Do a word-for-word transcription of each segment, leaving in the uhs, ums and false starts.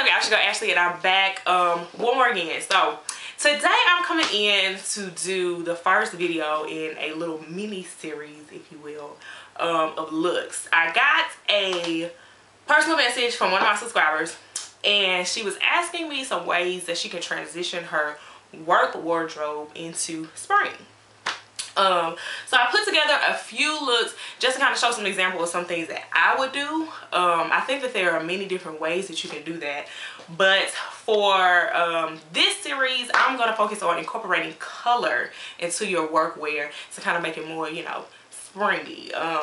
told you I should go Ashley, and I'm back um, one more again. So today I'm coming in to do the first video in a little mini series, if you will, um, of looks. I got a personal message from one of my subscribers, and she was asking me some ways that she can transition her work wardrobe into spring. Um, so I put together a few looks just to kind of show some examples of some things that I would do. Um, I think that there are many different ways that you can do that. But for um, this series, I'm going to focus on incorporating color into your workwear to kind of make it more, you know, springy. Um,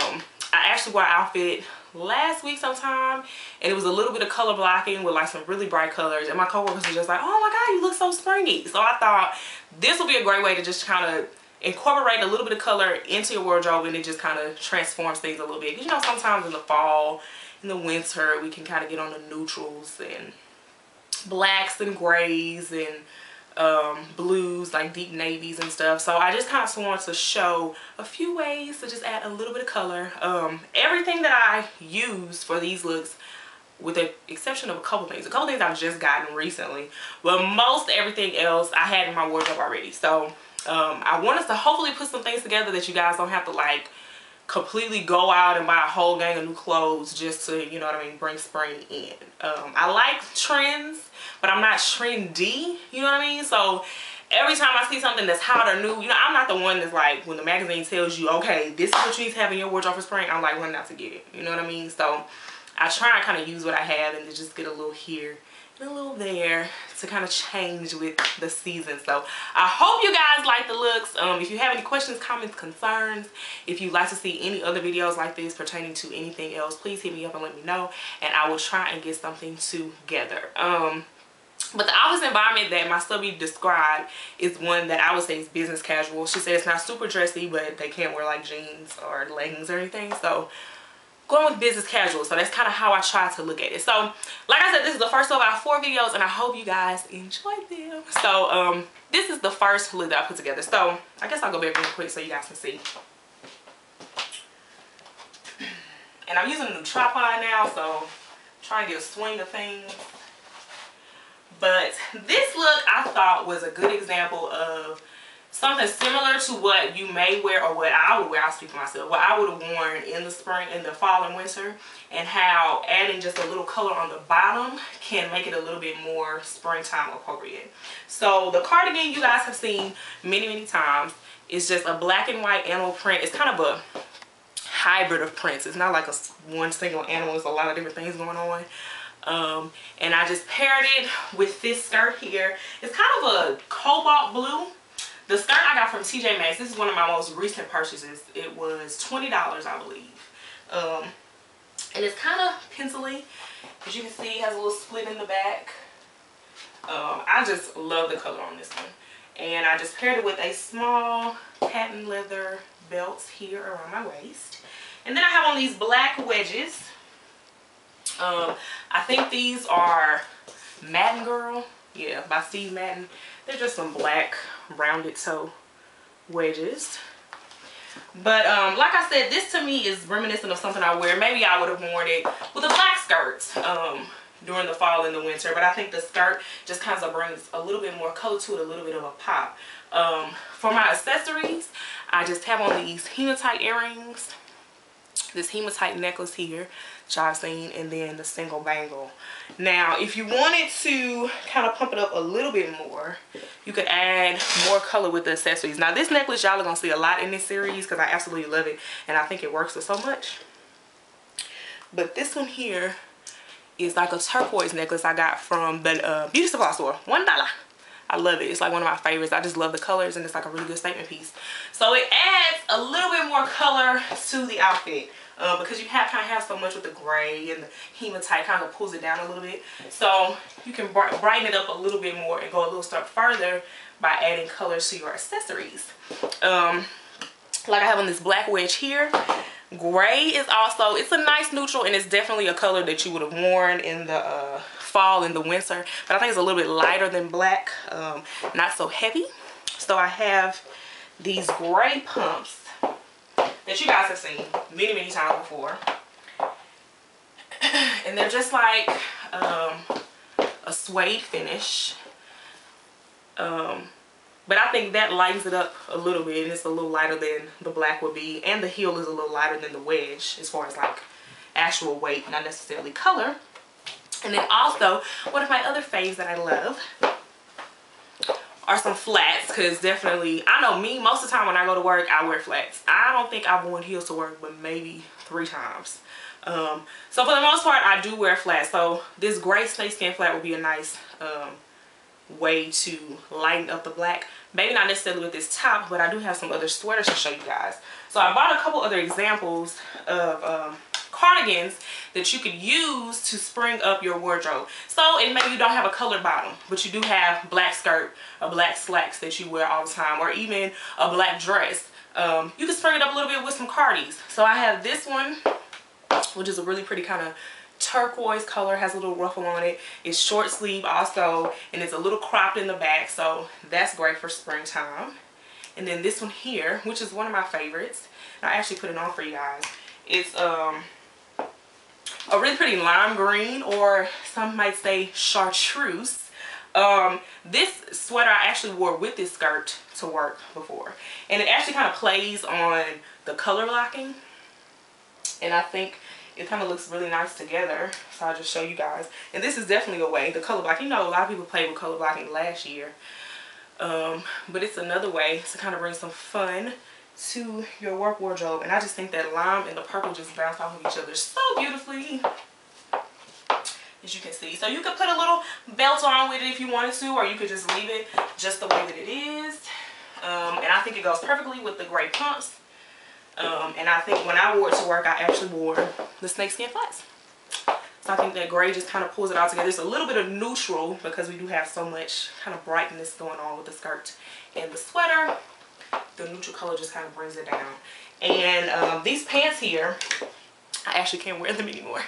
I actually wore an outfit last week sometime, and it was a little bit of color blocking with like some really bright colors, and my coworkers were just like, oh my god, you look so springy. So I thought this would be a great way to just kind of incorporate a little bit of color into your wardrobe, and it just kind of transforms things a little bit. Because you know, sometimes in the fall, in the winter, we can kind of get on the neutrals and blacks and grays and um, blues, like deep navies and stuff. So I just kind of wanted to show a few ways to just add a little bit of color. Um, everything that I use for these looks, with the exception of a couple things, a couple things I've just gotten recently, but most everything else I had in my wardrobe already. So Um, I want us to hopefully put some things together that you guys don't have to like completely go out and buy a whole gang of new clothes just to, you know what I mean, bring spring in. Um, I like trends, but I'm not trendy, you know what I mean? So every time I see something that's hot or new, you know, I'm not the one that's like, when the magazine tells you, okay, this is what you need to have in your wardrobe for spring, I'm like, well, not to get it, you know what I mean? So I try and kind of use what I have and to just get a little here, a little there, to kind of change with the season. So I hope you guys like the looks. Um, if you have any questions, comments, concerns, if you'd like to see any other videos like this pertaining to anything else, please hit me up and let me know, and I will try and get something together. Um, but the office environment that my subby described is one that I would say is business casual. She said it's not super dressy, but they can't wear like jeans or leggings or anything. So going with business casual. So that's kind of how I try to look at it. So like I said, this is the first of our four videos, and I hope you guys enjoyed them. So um this is the first look that I put together. So I guess I'll go back real quick so you guys can see. And I'm using a new tripod now, so I'm trying to get a swing of things. But this look I thought was a good example of something similar to what you may wear, or what I would wear, I'll speak for myself, what I would have worn in the spring, in the fall and winter, and how adding just a little color on the bottom can make it a little bit more springtime appropriate. So the cardigan you guys have seen many, many times. It's just a black and white animal print. It's kind of a hybrid of prints. It's not like a one single animal. It's a lot of different things going on. Um, and I just paired it with this skirt here. It's kind of a cobalt blue. The skirt I got from T J Maxx. This is one of my most recent purchases. It was twenty dollars, I believe. Um, and it's kind of pencil-y. As you can see, it has a little split in the back. Um, I just love the color on this one. And I just paired it with a small patent leather belt here around my waist. And then I have on these black wedges. Um, I think these are Madden Girl. Yeah, by Steve Madden. They're just some black rounded toe wedges. But um, like I said, this to me is reminiscent of something I wear. Maybe I would have worn it with a black skirt um, during the fall and the winter. But I think the skirt just kind of brings a little bit more color to it, a little bit of a pop. Um, for my accessories, I just have on these hematite earrings, this hematite necklace here, which I've seen, and then the single bangle. Now, if you wanted to kind of pump it up a little bit more, you could add more color with the accessories. Now, this necklace, y'all are going to see a lot in this series because I absolutely love it, and I think it works for so much. But this one here is like a turquoise necklace I got from the uh, beauty supply store. One dollar. I love it. It's like one of my favorites. I just love the colors, and it's like a really good statement piece. So it adds a little bit more color to the outfit uh, because you have kind of have so much with the gray, and the hematite kind of pulls it down a little bit. So you can brighten it up a little bit more and go a little step further by adding colors to your accessories. Um, like I have on this black wedge here. Gray is also, it's a nice neutral, and it's definitely a color that you would have worn in the uh, fall and the winter, but I think it's a little bit lighter than black, um, not so heavy. So I have these gray pumps that you guys have seen many, many times before, and they're just like um, suede finish. Um, but I think that lightens it up a little bit, and it's a little lighter than the black would be. And the heel is a little lighter than the wedge as far as like actual weight, not necessarily color. And then also, one of my other faves that I love are some flats, because definitely, I know me, most of the time when I go to work, I wear flats. I don't think I've worn heels to work, but maybe three times. Um, so for the most part, I do wear flats. So this gray snakeskin flat would be a nice um, way to lighten up the black. Maybe not necessarily with this top, but I do have some other sweaters to show you guys. So I bought a couple other examples of um, cardigans that you could use to spring up your wardrobe. So, and maybe you don't have a colored bottom, but you do have black skirt, a black slacks that you wear all the time, or even a black dress. Um, you can spring it up a little bit with some cardies. So I have this one, which is a really pretty kind of turquoise color, has a little ruffle on it. It's short sleeve also, and it's a little cropped in the back, so that's great for springtime. And then this one here, which is one of my favorites, and I actually put it on for you guys. It's um a really pretty lime green, or some might say chartreuse. Um, this sweater I actually wore with this skirt to work before, and it actually kind of plays on the color blocking, and I think it kind of looks really nice together. So I'll just show you guys. And this is definitely a way, the color blocking. You know, a lot of people played with color blocking last year. Um, but it's another way to kind of bring some fun to your work wardrobe. And I just think that lime and the purple just bounce off of each other so beautifully, as you can see. So you could put a little belt on with it if you wanted to, or you could just leave it just the way that it is. Um, and I think it goes perfectly with the gray pumps. Um, and I think when I wore it to work, I actually wore the snakeskin flats. So I think that gray just kind of pulls it all together. It's a little bit of neutral because we do have so much kind of brightness going on with the skirt and the sweater. The neutral color just kind of brings it down. And um, these pants here, I actually can't wear them anymore.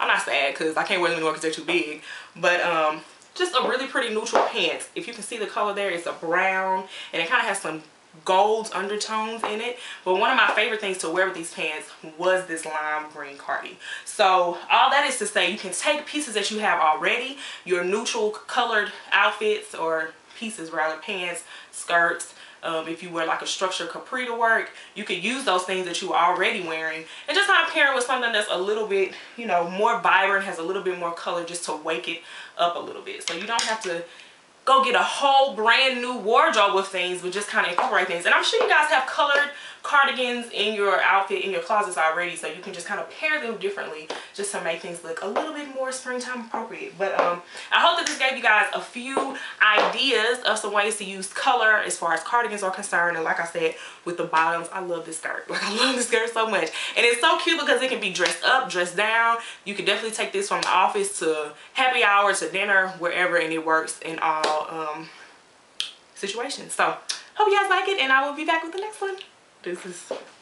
I'm not sad because I can't wear them anymore because they're too big. But um, just a really pretty neutral pants. If you can see the color there, it's a brown, and it kind of has some gold undertones in it. But one of my favorite things to wear with these pants was this lime green cardi. So all that is to say, you can take pieces that you have already, your neutral colored outfits, or pieces rather, pants, skirts, um, if you wear like a structured capri to work, you could use those things that you are already wearing and just kind of pair it with something that's a little bit, you know, more vibrant, has a little bit more color, just to wake it up a little bit. So you don't have to go get a whole brand new wardrobe of things, but just kind of incorporate things. And I'm sure you guys have colored cardigans in your outfit, in your closets already, so you can just kind of pair them differently just to make things look a little bit more springtime appropriate. But um, I hope that this gave you guys a few ideas of some ways to use color as far as cardigans are concerned. And like I said, with the bottoms, I love this skirt. Like, I love this skirt so much. And it's so cute because it can be dressed up, dressed down. You can definitely take this from the office to happy hour, to dinner, wherever, and it works in all um, situations. So, hope you guys like it, and I will be back with the next one. This is